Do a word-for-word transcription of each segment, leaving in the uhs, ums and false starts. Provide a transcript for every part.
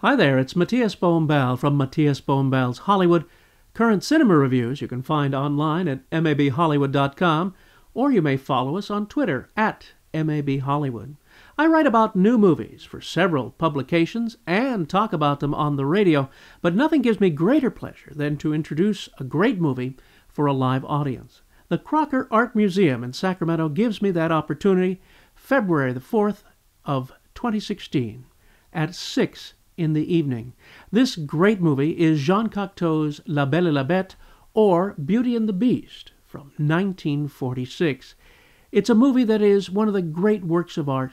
Hi there, it's Matias Bombal from Matias Bombal's Hollywood. Current cinema reviews you can find online at M A B Hollywood dot com, or you may follow us on Twitter at M A B Hollywood. I write about new movies for several publications and talk about them on the radio, but nothing gives me greater pleasure than to introduce a great movie for a live audience. The Crocker Art Museum in Sacramento gives me that opportunity February the fourth of twenty sixteen at six in the evening. This great movie is Jean Cocteau's La Belle et la Bête, or Beauty and the Beast, from nineteen forty-six. It's a movie that is one of the great works of art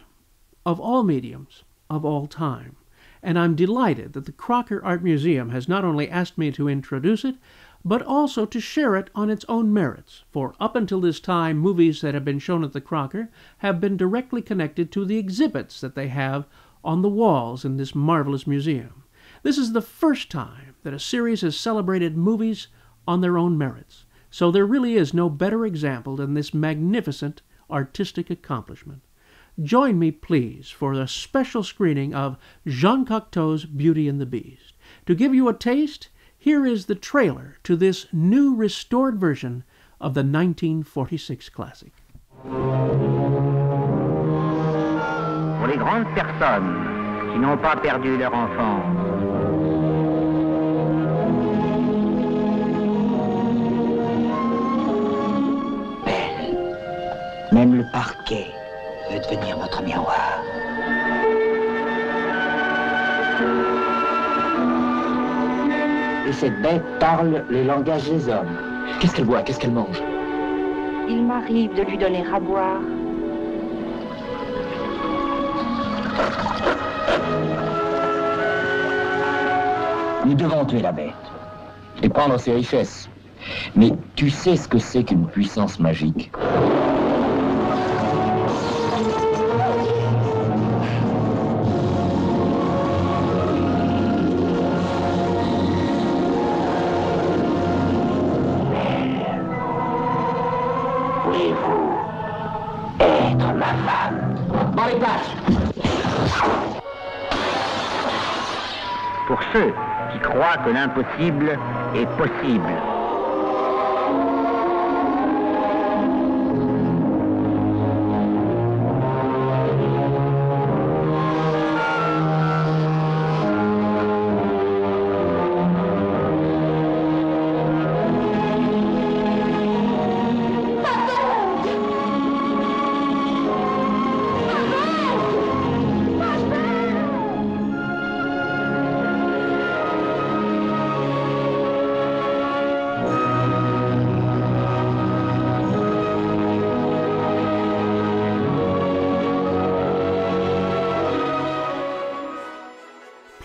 of all mediums, of all time. And I'm delighted that the Crocker Art Museum has not only asked me to introduce it, but also to share it on its own merits, for up until this time, movies that have been shown at the Crocker have been directly connected to the exhibits that they have on the walls in this marvelous museum. This is the first time that a series has celebrated movies on their own merits, so there really is no better example than this magnificent artistic accomplishment. Join me, please, for a special screening of Jean Cocteau's Beauty and the Beast. To give you a taste, here is the trailer to this new restored version of the nineteen forty-six classic. Pour les grandes personnes qui n'ont pas perdu leur enfance. Belle, même le parquet veut devenir votre miroir. Et cette bête parle le langage des hommes. Qu'est-ce qu'elle boit? Qu'est-ce qu'elle mange? Il m'arrive de lui donner à boire. Nous devons tuer la bête et prendre ses richesses. Mais tu sais ce que c'est qu'une puissance magique? Voulez-vous être ma femme? Dans les places. Pour ceux qui croient que l'impossible est possible.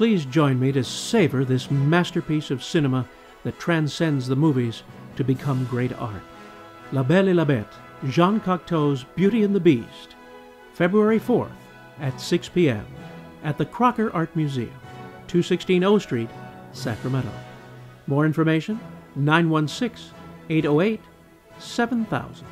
Please join me to savor this masterpiece of cinema that transcends the movies to become great art. La Belle et la Bête, Jean Cocteau's Beauty and the Beast, February fourth at six p m at the Crocker Art Museum, two sixteen O Street, Sacramento. More information, nine one six, eight oh eight, seven thousand.